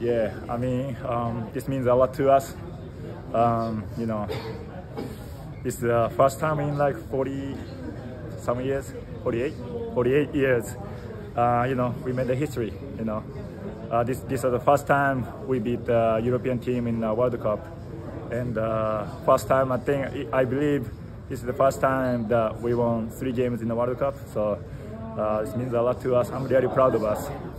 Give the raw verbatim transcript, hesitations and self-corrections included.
yeah, I mean, um, this means a lot to us. Um, you know, it's the first time in like forty some years, forty-eight, forty-eight years. Uh, you know, we made the history. You know, uh, this this is the first time we beat the uh, European team in the World Cup, and uh, first time I think I believe this is the first time that we won three games in the World Cup. So uh, it means a lot to us. I'm really proud of us.